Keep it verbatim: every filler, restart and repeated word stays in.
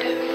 good.